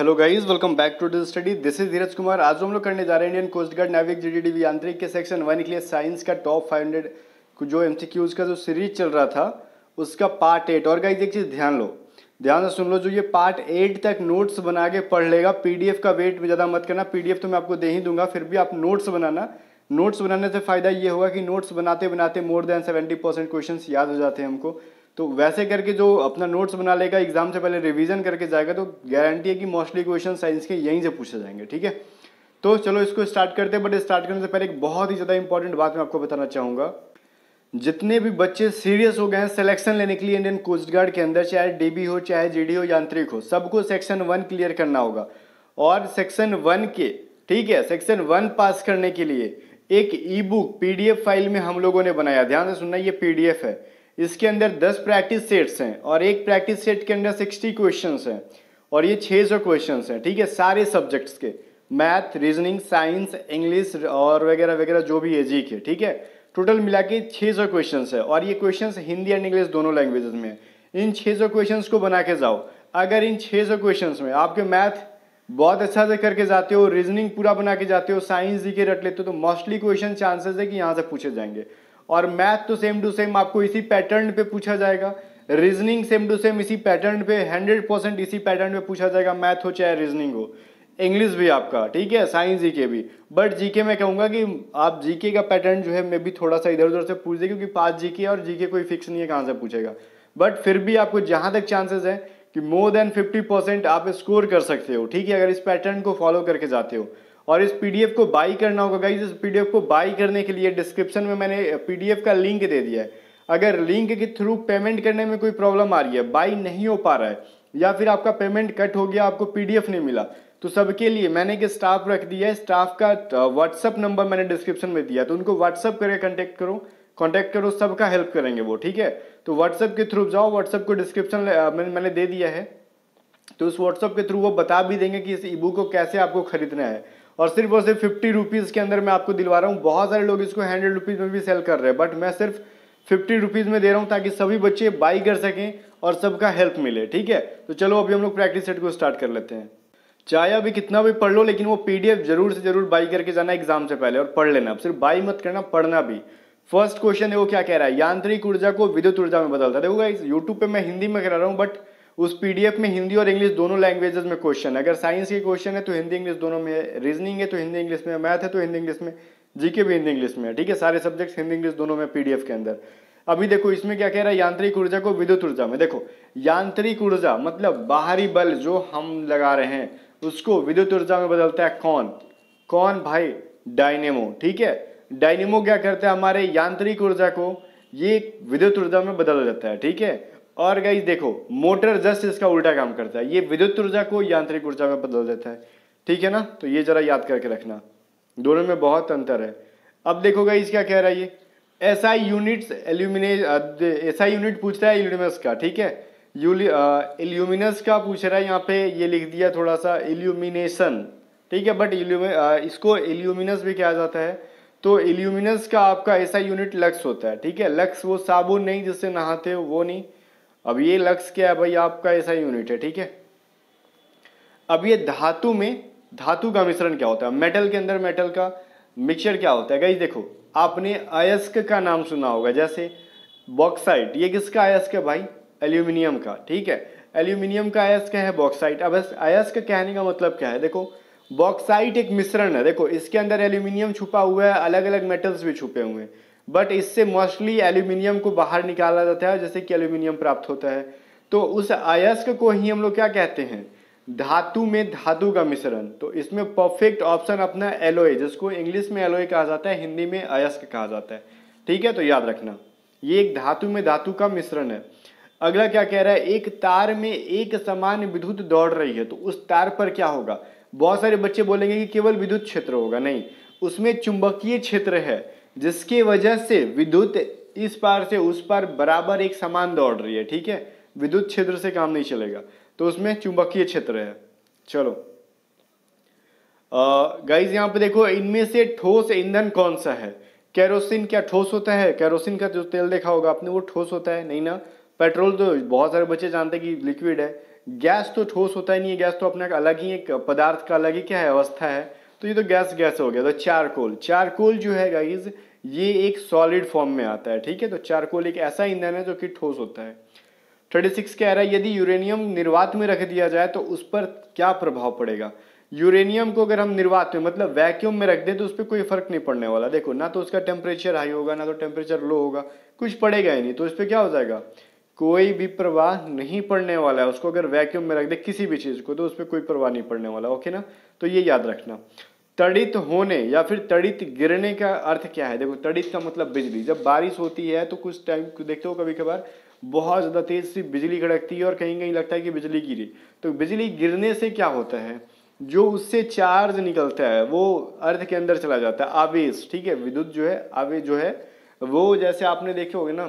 Hello guys, welcome back to this study. This is Dheeraj Kumar. आज हम लोग करने जा रहे हैं Indian coast guard Navik GDDV आंतरिक के सेक्शन 1 के लिए साइंस का टॉप 500 जो एमसीक्यूज का जो सीरीज चल रहा था उसका पार्ट 8। और गाइस एक चीज़ ध्यान से सुन लो, जो ये पार्ट 8 तक नोट्स बना के पढ़ लेगा। PDF का वेट ज़्यादा मत करना, PDF तो मैं आपको दे ही दूंगा, फिर भी आप नोट्स बनाना। नोट्स बनाने से फ़ायदा ये होगा कि नोट्स बनाते बनाते मोर देन 70% क्वेश्चन याद हो जाते हैं हमको। तो वैसे करके जो अपना नोट्स बना लेगा, एग्जाम से पहले रिवीजन करके जाएगा, तो गारंटी है कि मोस्टली क्वेश्चन साइंस के यहीं से पूछे जाएंगे। ठीक है, तो चलो इसको स्टार्ट करते हैं। बट स्टार्ट करने से पहले एक बहुत ही ज़्यादा इंपॉर्टेंट बात मैं आपको बताना चाहूँगा। जितने भी बच्चे सीरियस हो गए हैं सिलेक्शन लेने के लिए इंडियन कोस्ट गार्ड के अंदर, चाहे DB हो, चाहे GD हो, यांत्रिक हो, सबको सेक्शन 1 क्लियर करना होगा। और सेक्शन 1 के, ठीक है, सेक्शन 1 पास करने के लिए एक e-book PDF फाइल में हम लोगों ने बनाया। ध्यान से सुनना, ये PDF है, इसके अंदर 10 प्रैक्टिस सेट्स हैं और एक प्रैक्टिस सेट के अंदर 60 क्वेश्चंस हैं और ये 600 क्वेश्चंस हैं। ठीक है, सारे सब्जेक्ट्स के, मैथ, रीजनिंग, साइंस, इंग्लिश और वगैरह वगैरह जो भी है, जी के। ठीक है, टोटल मिला के 600 क्वेश्चंस है और ये क्वेश्चंस हिंदी एंड इंग्लिश दोनों लैंग्वेजेस में है। इन 600 क्वेश्चंस को बना के जाओ। अगर इन 600 क्वेश्चंस में आपके मैथ बहुत अच्छा से करके जाते हो, रीजनिंग पूरा बना के जाते हो, साइंस जी के रट लेते हो, तो मोस्टली क्वेश्चन चांसेस है कि यहाँ से पूछे जाएंगे। और मैथ तो सेम टू सेम आपको इसी पैटर्न पे पूछा जाएगा, रीजनिंग सेम टू सेम इसी पैटर्न पे 100% इसी पैटर्न पे पूछा जाएगा। मैथ हो चाहे रीजनिंग हो, इंग्लिश भी आपका, ठीक है, साइंस जीके भी। बट जीके मैं कहूँगा कि आप जीके का पैटर्न जो है मे भी थोड़ा सा इधर उधर से पूछ दे, क्योंकि 5 जीके और जीके कोई फिक्स नहीं है कहाँ से पूछेगा। बट फिर भी आपको जहाँ तक चांसेस है कि मोर देन 50% आप स्कोर कर सकते हो। ठीक है, अगर इस पैटर्न को फॉलो करके जाते हो। और इस PDF को बाई करना होगा गाइज। इस PDF को बाई करने के लिए डिस्क्रिप्शन में मैंने PDF का लिंक दे दिया है। अगर लिंक के थ्रू पेमेंट करने में कोई प्रॉब्लम आ रही है, बाई नहीं हो पा रहा है, या फिर आपका पेमेंट कट हो गया, आपको PDF नहीं मिला, तो सबके लिए मैंने एक स्टाफ रख दिया है। स्टाफ का व्हाट्सअप नंबर मैंने डिस्क्रिप्शन में दिया, तो उनको व्हाट्सअप करके कॉन्टैक्ट करो, सबका हेल्प करेंगे वो। ठीक है, तो व्हाट्सअप के थ्रू जाओ, व्हाट्सअप को डिस्क्रिप्शन मैंने दे दिया है, तो उस व्हाट्सअप के थ्रू वो बता भी देंगे कि इस e-book को कैसे आपको खरीदना है। और सिर्फ 50 रुपीज़ के अंदर मैं आपको दिलवा रहा हूँ। बहुत सारे लोग इसको 100 रुपीज़ में भी सेल कर रहे हैं, बट मैं सिर्फ 50 रुपीज़ में दे रहा हूँ ताकि सभी बच्चे बाई कर सकें और सबका हेल्प मिले। ठीक है, तो चलो अभी हम लोग प्रैक्टिस सेट को स्टार्ट कर लेते हैं। चाहे अभी कितना भी पढ़ लो, लेकिन वो PDF जरूर से जरूर बाई करके जाना एग्जाम से पहले, और पढ़ लेना। सिर्फ बाई मत करना, पढ़ना भी। फर्स्ट क्वेश्चन है, वो क्या कह रहा है, यांत्रिक ऊर्जा को विद्युत ऊर्जा में बदलता है। देखो गाइस, यूट्यूब पर मैं हिंदी में करा रहा हूँ, बट उस PDF में हिंदी और इंग्लिश दोनों लैंग्वेजेस में क्वेश्चन। अगर साइंस के क्वेश्चन है तो हिंदी इंग्लिश दोनों में है, रीजनिंग है तो हिंदी इंग्लिश में है, मैथ है तो हिंदी इंग्लिश में, जीके भी हिंदी इंग्लिश में है। ठीक है, सारे सब्जेक्ट्स हिंदी इंग्लिश दोनों में PDF के अंदर। अभी देखो इसमें क्या कह रहा है, यांत्रिक ऊर्जा को विद्युत ऊर्जा में। देखो, यांत्रिक ऊर्जा मतलब बाहरी बल जो हम लगा रहे हैं उसको विद्युत ऊर्जा में बदलता है कौन भाई? डायनेमो। ठीक है, डायनेमो क्या करता है, हमारे यांत्रिक ऊर्जा को ये विद्युत ऊर्जा में बदल देता है। ठीक है, और गाइस देखो, मोटर जस्ट इसका उल्टा काम करता है, ये विद्युत ऊर्जा को यांत्रिक ऊर्जा में बदल देता है। ठीक है ना, तो ये जरा याद करके रखना, दोनों में बहुत अंतर है। अब देखो गाइस क्या कह रहा है, ये SI यूनिट पूछता है एल्यूमिनस का। ठीक है, एल्यूमिनस का पूछ रहा है, यहाँ पे ये लिख दिया थोड़ा सा एल्यूमिनेशन। ठीक है, बट इसको एल्यूमिनस भी कहा जाता है। तो एल्यूमिनस का आपका SI यूनिट लक्स होता है। ठीक है, लक्स वो साबुन नहीं जिससे नहाते हो, वो नहीं। अब ये लक्स क्या है भाई, आपका SI यूनिट है। ठीक है, अब ये धातु में धातु का मिश्रण क्या होता है, मेटल के अंदर मेटल का मिक्सचर क्या होता है? गाइस देखो, आपने अयस्क का नाम सुना होगा, जैसे बॉक्साइट, ये किसका अयस्क है भाई? एल्यूमिनियम का। ठीक है, एल्यूमिनियम का अयस्क है बॉक्साइट। अब अयस्क कहने का मतलब क्या है, देखो बॉक्साइट एक मिश्रण है, देखो इसके अंदर एल्यूमिनियम छुपा हुआ है, अलग अलग मेटल्स भी छुपे हुए हैं, बट इससे मोस्टली एल्यूमिनियम को बाहर निकाला जाता है, जैसे कि एल्यूमिनियम प्राप्त होता है। तो उस अयस्क को ही हम लोग क्या कहते हैं, धातु में धातु का मिश्रण। तो इसमें परफेक्ट ऑप्शन अपना एलॉय, जिसको इंग्लिश में एलॉय कहा जाता है, हिंदी में अयस्क कहा जाता है। ठीक है, तो याद रखना, ये एक धातु में धातु का मिश्रण है। अगला क्या कह रहा है, एक तार में एक समान विद्युत दौड़ रही है, तो उस तार पर क्या होगा? बहुत सारे बच्चे बोलेंगे कि केवल विद्युत क्षेत्र होगा, नहीं, उसमें चुंबकीय क्षेत्र है, जिसकी वजह से विद्युत इस पार से उस पार बराबर एक समान दौड़ रही है। ठीक है, विद्युत क्षेत्र से काम नहीं चलेगा, तो उसमें चुंबकीय क्षेत्र है। चलो गाइस, यहाँ पे देखो, इनमें से ठोस ईंधन कौन सा है? केरोसिन क्या ठोस होता है? केरोसिन का जो तेल देखा होगा आपने, वो ठोस होता है, नहीं ना। पेट्रोल तो बहुत सारे बच्चे जानते हैं कि लिक्विड है, गैस तो ठोस होता ही नहीं है, गैस तो अपना अलग ही एक पदार्थ का अलग ही क्या है अवस्था है, तो ये तो गैस गैस हो गया। तो चारकोल, चारकोल जो है गाइज ये एक सॉलिड फॉर्म में आता है, ठीक है। तो चारकोल एक ऐसा ईंधन है जो कि ठोस होता है। 36 कह रहा है यदि यूरेनियम निर्वात में रख दिया जाए तो उस पर क्या प्रभाव पड़ेगा। यूरेनियम को अगर हम निर्वात में मतलब वैक्यूम में रख दें तो उस पर कोई फर्क नहीं पड़ने वाला, देखो ना तो उसका टेम्परेचर हाई होगा ना तो टेम्परेचर लो होगा, कुछ पड़ेगा ही नहीं, तो उस पर क्या हो जाएगा, कोई भी प्रभाव नहीं पड़ने वाला है। उसको अगर वैक्यूम में रख दे किसी भी चीज़ को तो उस पर कोई प्रभाव नहीं पड़ने वाला, ओके ना, तो ये याद रखना। तड़ित होने या फिर तड़ित गिरने का अर्थ क्या है, देखो तड़ित का मतलब बिजली, जब बारिश होती है तो कुछ टाइम देखते हो कभी कभार बहुत ज़्यादा तेज सी बिजली कड़कती है और कहीं कहीं लगता है कि बिजली गिरी, तो बिजली गिरने से क्या होता है, जो उससे चार्ज निकलता है वो अर्थ के अंदर चला जाता है, आवेश, ठीक है, विद्युत जो है आवेश जो है वो, जैसे आपने देखे होंगे ना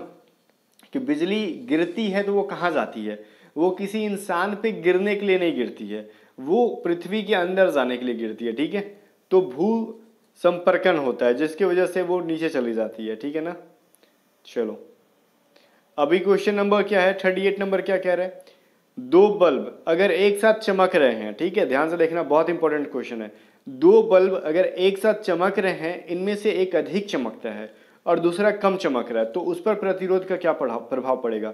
कि बिजली गिरती है तो वो कहाँ जाती है, वो किसी इंसान पे गिरने के लिए नहीं गिरती है, वो पृथ्वी के अंदर जाने के लिए गिरती है, ठीक है। तो भू संपर्कन होता है जिसकी वजह से वो नीचे चली जाती है, ठीक है ना। चलो अभी क्वेश्चन नंबर क्या है 38 नंबर क्या कह रहे हैं, दो बल्ब अगर एक साथ चमक रहे हैं, ठीक है, ध्यान से देखना बहुत इंपॉर्टेंट क्वेश्चन है। दो बल्ब अगर एक साथ चमक रहे हैं, इनमें से एक अधिक चमकता है और दूसरा कम चमक रहा है, तो उस पर प्रतिरोध का क्या प्रभाव पड़ेगा।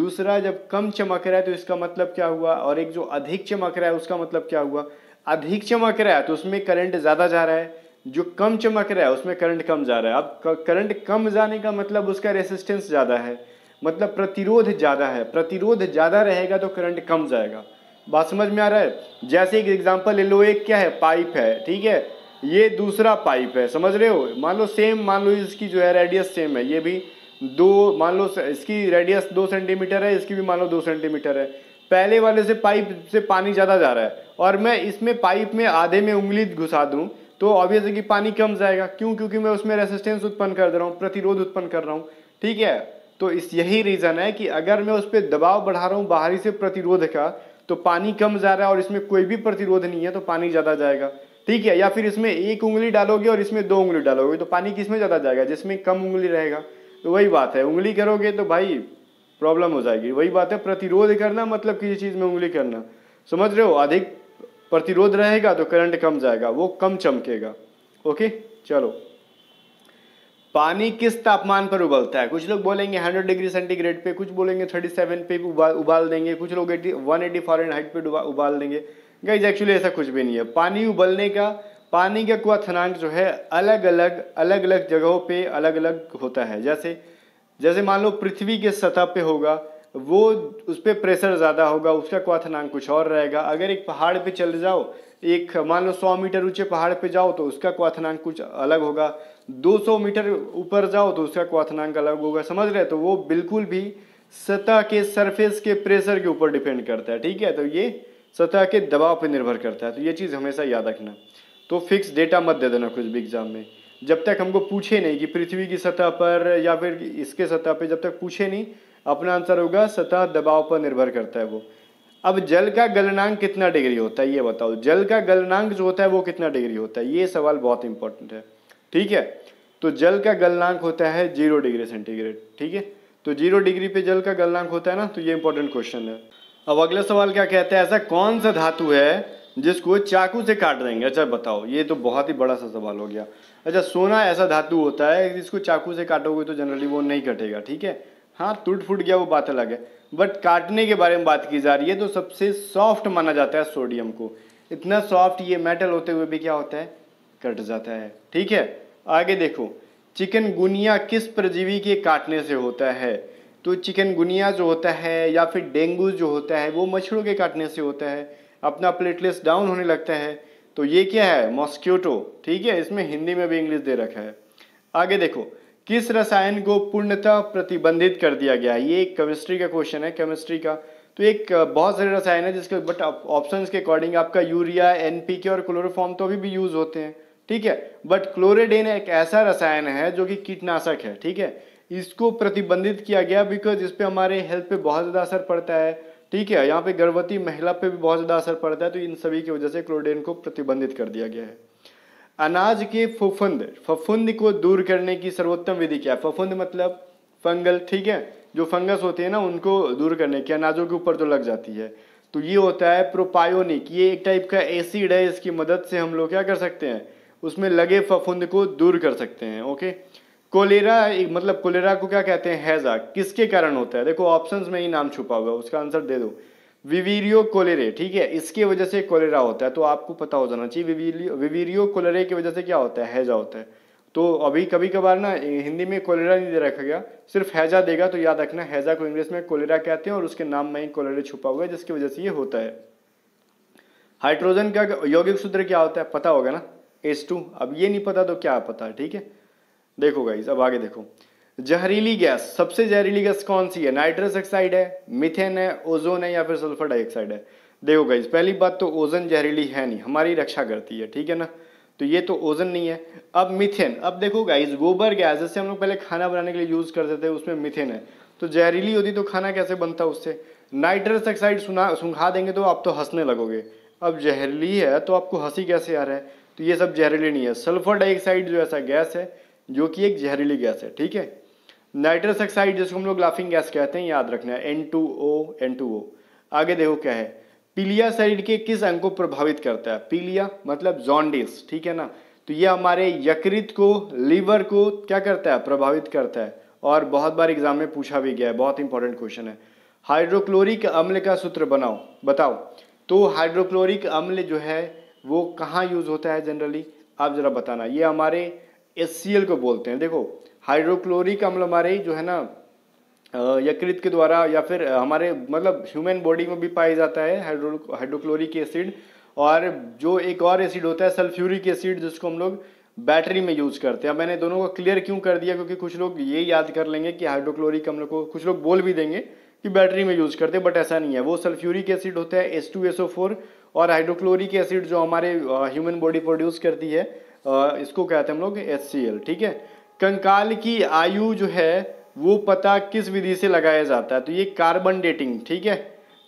दूसरा जब कम चमक रहा है तो इसका मतलब क्या हुआ, और एक जो अधिक चमक रहा है उसका मतलब क्या हुआ, अधिक चमक रहा है तो उसमें करंट ज़्यादा जा रहा है, जो कम चमक रहा है उसमें करंट कम जा रहा है। अब करंट कम जाने का मतलब उसका रेसिस्टेंस ज़्यादा है, मतलब प्रतिरोध ज़्यादा है, प्रतिरोध ज़्यादा रहेगा तो करंट कम जाएगा, बात समझ में आ रहा है। जैसे एक एग्जांपल ले लो, एक क्या है पाइप है, ठीक है, ये दूसरा पाइप है, समझ रहे हो, मान लो सेम, मान लो इसकी जो है रेडियस सेम है, ये भी दो, मान लो इसकी रेडियस 2 सेंटीमीटर है, इसकी भी मान लो 2 सेंटीमीटर है। पहले वाले से पाइप से पानी ज़्यादा जा रहा है और मैं इसमें पाइप में आधे में उंगली घुसा दूँ तो ऑब्वियसली पानी कम जाएगा, क्यों, क्योंकि मैं उसमें रेसिस्टेंस उत्पन्न कर दे रहा हूँ, प्रतिरोध उत्पन्न कर रहा हूँ, ठीक है। तो इस यही रीज़न है कि अगर मैं उस पर दबाव बढ़ा रहा हूँ बाहरी से प्रतिरोध का तो पानी कम जा रहा है, और इसमें कोई भी प्रतिरोध नहीं है तो पानी ज़्यादा जाएगा, ठीक है। या फिर इसमें एक उंगली डालोगे और इसमें 2 उंगली डालोगे तो पानी किसमें ज़्यादा जाएगा, जिसमें कम उंगली रहेगा, तो वही बात है, उंगली करोगे तो भाई प्रॉब्लम हो जाएगी, वही बात है, प्रतिरोध करना मतलब किसी चीज़ में उंगली करना, समझ रहे हो। अधिक प्रतिरोध रहेगा तो करंट कम जाएगा, वो कम चमकेगा, ओके। चलो पानी किस तापमान पर उबलता है, कुछ लोग बोलेंगे 100 डिग्री सेंटीग्रेड पे, कुछ बोलेंगे 37 पे उबाल देंगे, कुछ लोग 180 फॉरेनहाइट पे उबाल देंगे, गाइस एक्चुअली ऐसा कुछ भी नहीं है। पानी उबलने का, पानी का क्वथनांक जो है अलग अलग जगहों पे अलग अलग होता है। जैसे जैसे मान लो पृथ्वी के सतह पे होगा वो उस पर प्रेशर ज़्यादा होगा, उसका क्वथनांक कुछ और रहेगा। अगर एक पहाड़ पे चले जाओ, एक मान लो 100 मीटर ऊंचे पहाड़ पे जाओ तो उसका क्वथनांक कुछ अलग होगा, 200 मीटर ऊपर जाओ तो उसका क्वथनांक अलग होगा, समझ रहे। तो वो बिल्कुल भी सतह के सरफेस के प्रेशर के ऊपर डिपेंड करता है, ठीक है। तो ये सतह के दबाव पर निर्भर करता है, तो ये चीज़ हमेशा याद रखना। तो फिक्स डेटा मत दे देना कुछ भी एग्जाम में, जब तक हमको पूछे नहीं कि पृथ्वी की सतह पर या फिर इसके सतह पर, जब तक पूछे नहीं अपना आंसर होगा सतह दबाव पर निर्भर करता है वो। अब जल का गलनांक कितना डिग्री होता है ये बताओ, जल का गलनांक जो होता है वो कितना डिग्री होता है, ये सवाल बहुत इंपॉर्टेंट है, ठीक है। तो जल का गलनांक होता है 0 डिग्री सेंटीग्रेड, ठीक है। तो 0 डिग्री पे जल का गलनांक होता है ना, तो ये इंपॉर्टेंट क्वेश्चन है। अब अगला सवाल क्या कहता है, ऐसा कौन सा धातु है जिसको चाकू से काट देंगे। अच्छा बताओ, ये तो बहुत ही बड़ा सा सवाल हो गया। अच्छा, सोना ऐसा धातु होता है जिसको चाकू से काटोगे तो जनरली वो नहीं कटेगा, ठीक है। हाँ, टूट फूट गया वो बात अलग है, बट काटने के बारे में बात की जा रही है। तो सबसे सॉफ्ट माना जाता है सोडियम को, इतना सॉफ्ट ये मेटल होते हुए भी क्या होता है, कट जाता है, ठीक है। आगे देखो, चिकनगुनिया किस परजीवी के काटने से होता है। तो चिकनगुनिया जो होता है या फिर डेंगू जो होता है वो मच्छरों के काटने से होता है, अपना प्लेटलेट्स डाउन होने लगता है, तो ये क्या है, मॉस्क्यूटो, ठीक है। इसमें हिंदी में भी इंग्लिश दे रखा है। आगे देखो, किस रसायन को पूर्णतः प्रतिबंधित कर दिया गया है। ये एक केमिस्ट्री का क्वेश्चन है, केमिस्ट्री का। तो एक बहुत सारे रसायन है जिसके, बट ऑप्शंस के अकॉर्डिंग आपका यूरिया, एनपीके और क्लोरोफॉर्म तो अभी भी यूज होते हैं, ठीक है। बट क्लोरेडीन एक ऐसा रसायन है जो कि कीटनाशक है, ठीक है। इसको प्रतिबंधित किया गया बिकॉज इस पर हमारे हेल्थ पे बहुत ज़्यादा असर पड़ता है, ठीक है। यहाँ पे गर्भवती महिला पे भी बहुत ज़्यादा असर पड़ता है, तो इन सभी की वजह से क्लोरेडीन को प्रतिबंधित कर दिया गया है। अनाज के फफूंद, फफूंद को दूर करने की सर्वोत्तम विधि क्या है। फफूंद मतलब फंगल, ठीक है, जो फंगस होती है ना उनको दूर करने की, अनाजों के ऊपर जो लग जाती है। तो ये होता है प्रोपायोनिक, ये एक टाइप का एसिड है, इसकी मदद से हम लोग क्या कर सकते हैं, उसमें लगे फफूंद को दूर कर सकते हैं। ओके, कोलेरा मतलब कोलेरा को क्या कहते हैं, हैजा, किसके कारण होता है, देखो ऑप्शंस में ही नाम छुपा हुआ है, उसका आंसर दे दो, विवीरियो कोलेरे, ठीक है, इसके वजह से कोलेरा होता है, तो आपको पता हो जाना चाहिए विवीरियो कोलेरे की वजह से क्या होता है, हैजा होता है। तो अभी कभी कभार ना हिंदी में कोलेरा नहीं दे रखा गया, सिर्फ हैजा देगा, तो याद रखना हैजा को इंग्लिश में कोलेरा कहते हैं और उसके नाम में ही कोलेरा छुपा हुआ है, जिसकी वजह से ये होता है। हाइड्रोजन का यौगिक सूत्र क्या होता है, पता होगा ना, H2। अब ये नहीं पता तो क्या पता है, ठीक है। देखो गाइस, अब आगे देखो, जहरीली गैस, सबसे जहरीली गैस कौन सी है, नाइट्रस ऑक्साइड है, मिथेन है, ओजोन है, या फिर सल्फर डाइऑक्साइड है। देखो गाइस, पहली बात तो ओजोन जहरीली है नहीं, हमारी रक्षा करती है, ठीक है ना, तो ये तो ओजन नहीं है। अब मिथेन, अब देखो गाइस, गोबर गैस जैसे हम लोग पहले खाना बनाने के लिए यूज करते थे, उसमें मिथेन है, तो जहरीली होती तो खाना कैसे बनता उससे। नाइट्रस ऑक्साइड सूंघा देंगे तो आप तो हंसने लगोगे, अब जहरीली है तो आपको हंसी कैसे आ रहा है, तो ये सब जहरीली नहीं है। सल्फर डाइऑक्साइड जो ऐसा गैस है, जो कि एक जहरीली गैस है, ठीक है। नाइट्रस ऑक्साइड जिसको हम लोग लाफिंग गैस कहते हैं, याद रखना है, N2O। आगे देखो क्या है, पीलिया शरीर के किस अंग को प्रभावित करता है, पीलिया मतलब जॉन्डिस, ठीक है ना, तो ये हमारे यकृत को, लीवर को क्या करता है, प्रभावित करता है, और बहुत बार एग्जाम में पूछा भी गया है, बहुत इंपॉर्टेंट क्वेश्चन है। हाइड्रोक्लोरिक अम्ल का सूत्र बनाओ, बताओ, तो हाइड्रोक्लोरिक अम्ल जो है वो कहाँ यूज होता है जनरली, आप जरा बताना। ये हमारे HCl को बोलते हैं। देखो हाइड्रोक्लोरिक अम्ल हमारे जो है ना यकृत के द्वारा या फिर हमारे मतलब ह्यूमन बॉडी में भी पाया जाता है हाइड्रोक्लोरिक एसिड, और जो एक और एसिड होता है सल्फ्यूरिक एसिड, जिसको हम लोग बैटरी में यूज़ करते हैं। मैंने दोनों को क्लियर क्यों कर दिया, क्योंकि कुछ लोग ये याद कर लेंगे कि हाइड्रोक्लोरिक अम्ल को, कुछ लोग बोल भी देंगे कि बैटरी में यूज़ करते हैं, बट ऐसा नहीं है, वो सल्फ्यूरिक एसिड होता है H2SO4, और हाइड्रोक्लोरिक एसिड जो हमारे ह्यूमन बॉडी प्रोड्यूस करती है इसको कहते हैं हम लोग HCl, ठीक है। कंकाल की आयु जो है वो पता किस विधि से लगाया जाता है, तो ये कार्बन डेटिंग, ठीक है,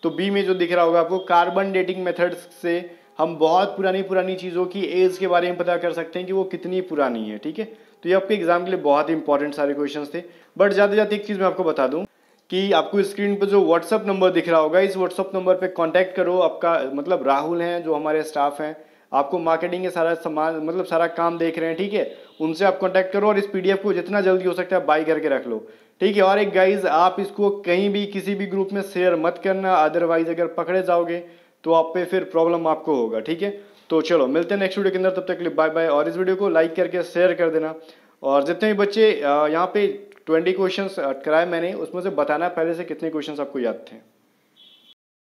तो बी में जो दिख रहा होगा आपको, कार्बन डेटिंग मेथड्स से हम बहुत पुरानी चीज़ों की एज के बारे में पता कर सकते हैं कि वो कितनी पुरानी है, ठीक है। तो ये आपके एग्जाम के लिए बहुत इंपॉर्टेंट सारे क्वेश्चंस थे, बट जाते जाते एक चीज़ मैं आपको बता दूं कि आपको स्क्रीन पर जो व्हाट्सअप नंबर दिख रहा होगा, इस व्हाट्सअप नंबर पर कॉन्टैक्ट करो, आपका मतलब राहुल हैं जो हमारे स्टाफ हैं, आपको मार्केटिंग के सारा सामान मतलब सारा काम देख रहे हैं, ठीक है, उनसे आप कांटेक्ट करो, और इस पीडीएफ को जितना जल्दी हो सकता है बाय करके रख लो, ठीक है। और एक गाइज, आप इसको कहीं भी किसी भी ग्रुप में शेयर मत करना, अदरवाइज अगर पकड़े जाओगे तो आप पे फिर प्रॉब्लम आपको होगा, ठीक है। तो चलो मिलते हैं नेक्स्ट वीडियो के अंदर, तब तक के लिए बाय बाय, और इस वीडियो को लाइक करके शेयर कर देना, और जितने भी बच्चे यहाँ पे 20 क्वेश्चन कराए मैंने, उसमें से बताना पहले से कितने क्वेश्चन आपको याद थे।